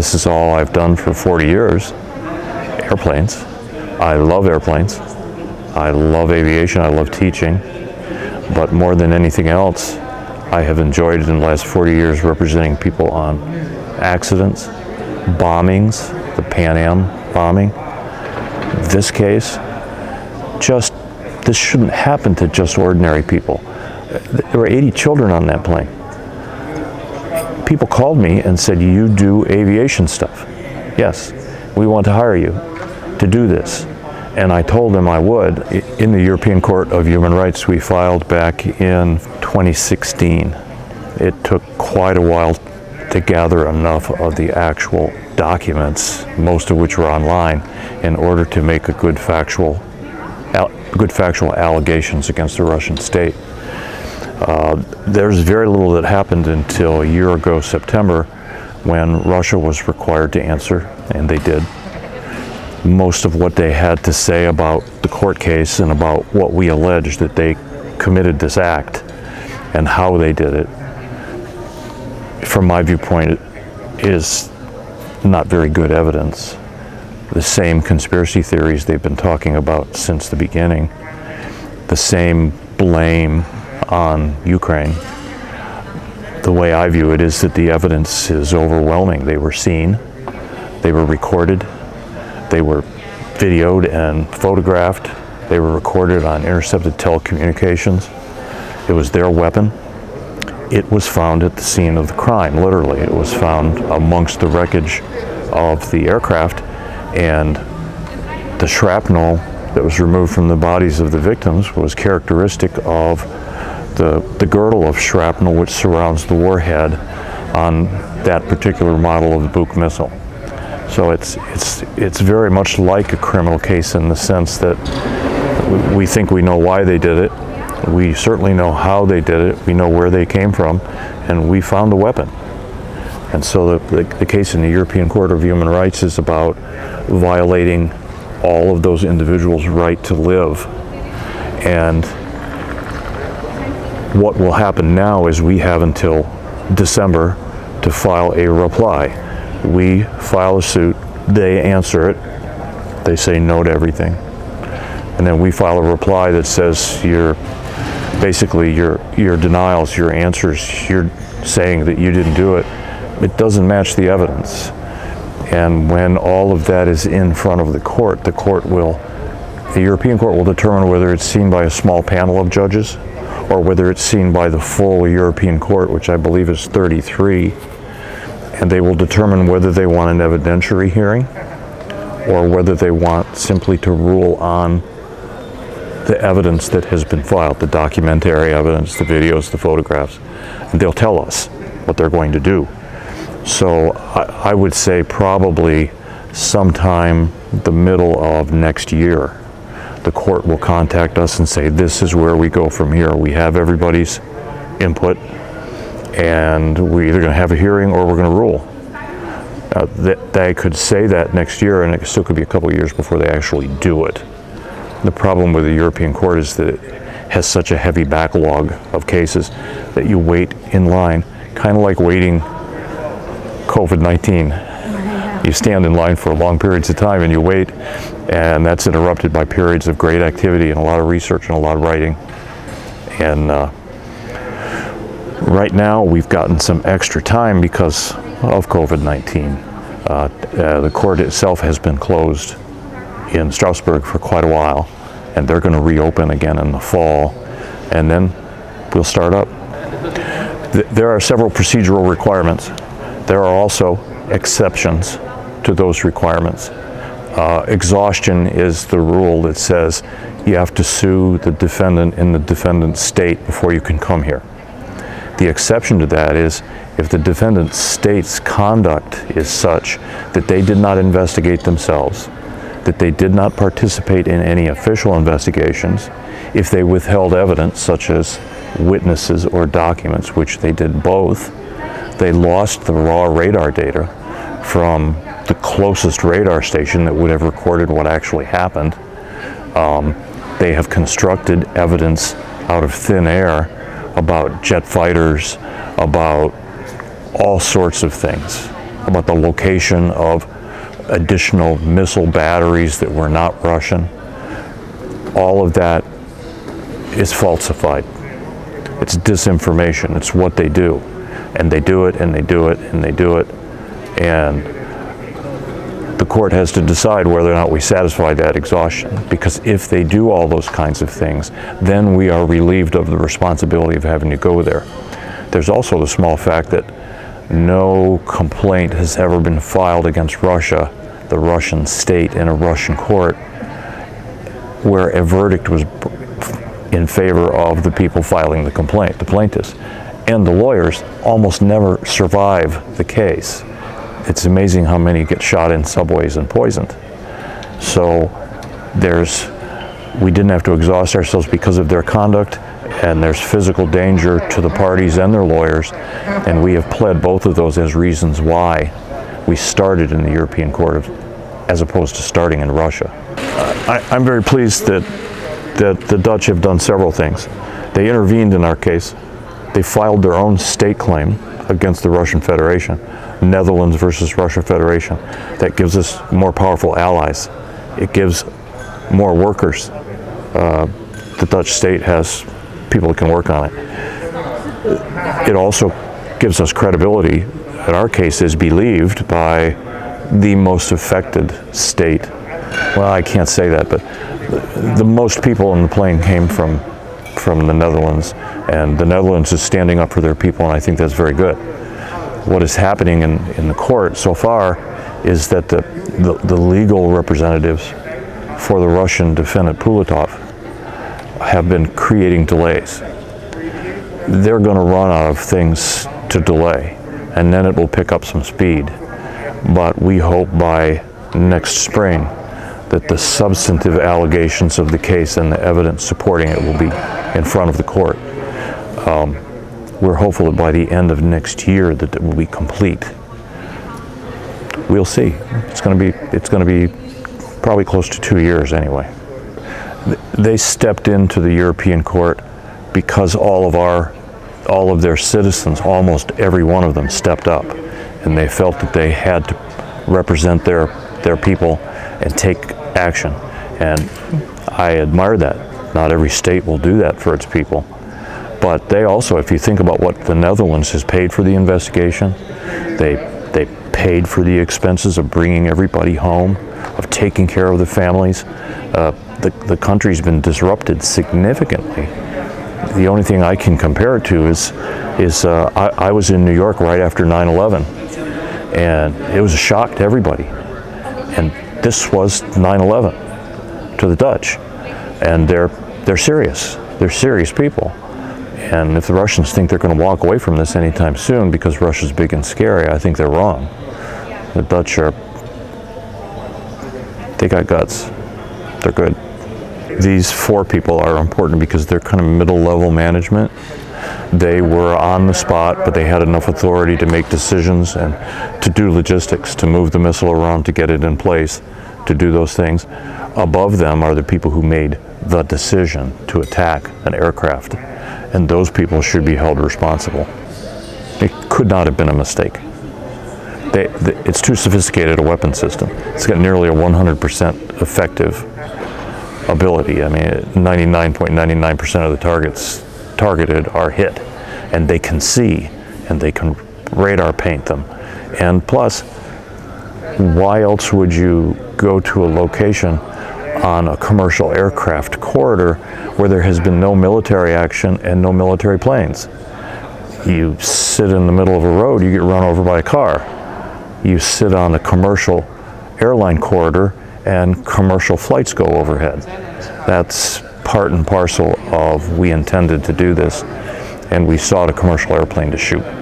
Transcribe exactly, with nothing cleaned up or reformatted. This is all I've done for forty years, airplanes. I love airplanes. I love aviation, I love teaching. But more than anything else, I have enjoyed in the last forty years representing people on accidents, bombings, the Pan Am bombing. This case, just, this shouldn't happen to just ordinary people. There were eighty children on that plane. People called me and said, you do aviation stuff. Yes, we want to hire you to do this. And I told them I would. In the European Court of Human Rights, we filed back in twenty sixteen. It took quite a while to gather enough of the actual documents, most of which were online, in order to make a good factual, good factual allegations against the Russian state. Uh, there's very little that happened until a year ago, September, when Russia was required to answer, and they did. Most of what they had to say about the court case and about what we alleged that they committed this act and how they did it, from my viewpoint, it is not very good evidence. The same conspiracy theories they've been talking about since the beginning, the same blame on Ukraine. The way I view it is that the evidence is overwhelming. They were seen, they were recorded, they were videoed and photographed. They were recorded on intercepted telecommunications. It was their weapon. It was found at the scene of the crime, literally. It was found amongst the wreckage of the aircraft, and the shrapnel that was removed from the bodies of the victims was characteristic of the, the girdle of shrapnel which surrounds the warhead on that particular model of the Buk missile. So it's, it's, it's very much like a criminal case in the sense that we think we know why they did it, we certainly know how they did it, we know where they came from, and we found the weapon. And so the, the, the case in the European Court of Human Rights is about violating all of those individuals' right to live. And what will happen now is we have until December to file a reply. We file a suit, they answer it, they say no to everything. And then we file a reply that says your, basically your, your denials, your answers, you're saying that you didn't do it. It doesn't match the evidence. And when all of that is in front of the court, the court will, the European Court will determine whether it's seen by a small panel of judges or whether it's seen by the full European Court, which I believe is thirty-three. And they will determine whether they want an evidentiary hearing or whether they want simply to rule on the evidence that has been filed, the documentary evidence, the videos, the photographs. And they'll tell us what they're going to do. So I, I would say probably sometime the middle of next year, the court will contact us and say, this is where we go from here. We have everybody's input, and we're either going to have a hearing or we're going to rule. Uh, that they could say that next year, and it still could be a couple of years before they actually do it. The problem with the European Court is that it has such a heavy backlog of cases that you wait in line, kind of like waiting COVID nineteen. You stand in line for long periods of time and you wait, and that's interrupted by periods of great activity and a lot of research and a lot of writing. And uh, right now, we've gotten some extra time because of COVID nineteen. Uh, uh, the court itself has been closed in Strasbourg for quite a while, and they're going to reopen again in the fall, and then we'll start up. Th there are several procedural requirements. There are also exceptions to those requirements. Uh, exhaustion is the rule that says you have to sue the defendant in the defendant's state before you can come here. The exception to that is if the defendant's state's conduct is such that they did not investigate themselves, that they did not participate in any official investigations, if they withheld evidence such as witnesses or documents, which they did both, they lost the raw radar data from the closest radar station that would have recorded what actually happened. Um, they have constructed evidence out of thin air about jet fighters, about all sorts of things. about the location of additional missile batteries that were not Russian. All of that is falsified. It's disinformation. It's what they do. And they do it, and they do it, and they do it. And the court has to decide whether or not we satisfy that exhaustion. Because if they do all those kinds of things, then we are relieved of the responsibility of having to go there. There's also the small fact that no complaint has ever been filed against Russia, the Russian state, in a Russian court where a verdict was in favor of the people filing the complaint, the plaintiffs. And the lawyers almost never survive the case. It's amazing how many get shot in subways and poisoned. So there's, we didn't have to exhaust ourselves because of their conduct, and there's physical danger to the parties and their lawyers, and we have pled both of those as reasons why we started in the European Court of, as opposed to starting in Russia. Uh, I, I'm very pleased that, that the Dutch have done several things. They intervened in our case. They filed their own state claim against the Russian Federation, Netherlands versus Russia Federation. That gives us more powerful allies. It gives more workers. Uh, the Dutch state has people that can work on it. It also gives us credibility, in our case, is believed by the most affected state. Well, I can't say that, but the most people in the plane came from, from the Netherlands, and the Netherlands is standing up for their people, and I think that's very good. What is happening in, in the court so far is that the, the, the legal representatives for the Russian defendant Pulatov have been creating delays. They're going to run out of things to delay, and then it will pick up some speed. But we hope by next spring that the substantive allegations of the case and the evidence supporting it will be in front of the court. Um, we're hopeful that by the end of next year that it will be complete. We'll see. It's going to be, it's going to be probably close to two years anyway. They stepped into the European Court because all of our, all of their citizens, almost every one of them, stepped up, and they felt that they had to represent their their people and take action. And I admire that. Not every state will do that for its people, but they also, if you think about what the Netherlands has paid for the investigation, they they paid for the expenses of bringing everybody home, of taking care of the families. Uh, The, the country's been disrupted significantly. The only thing I can compare it to is, is uh, I, I was in New York right after nine eleven, and it was a shock to everybody. And this was nine eleven to the Dutch, and they're, they're serious. They're serious people. And if the Russians think they're going to walk away from this anytime soon because Russia's big and scary, I think they're wrong. The Dutch are, they got guts. They're good. These four people are important because they're kind of middle-level management. They were on the spot, but they had enough authority to make decisions and to do logistics, to move the missile around, to get it in place, to do those things. Above them are the people who made the decision to attack an aircraft, and those people should be held responsible. It could not have been a mistake. They, they, it's too sophisticated a weapon system. It's got nearly a one hundred percent effective ability. I mean, ninety-nine point nine nine percent of the targets targeted are hit, and they can see, and they can radar paint them. And plus, why else would you go to a location on a commercial aircraft corridor where there has been no military action and no military planes? You sit in the middle of a road, you get run over by a car. You sit on a commercial airline corridor and commercial flights go overhead. That's part and parcel of, we intended to do this, and we sought a commercial airplane to shoot.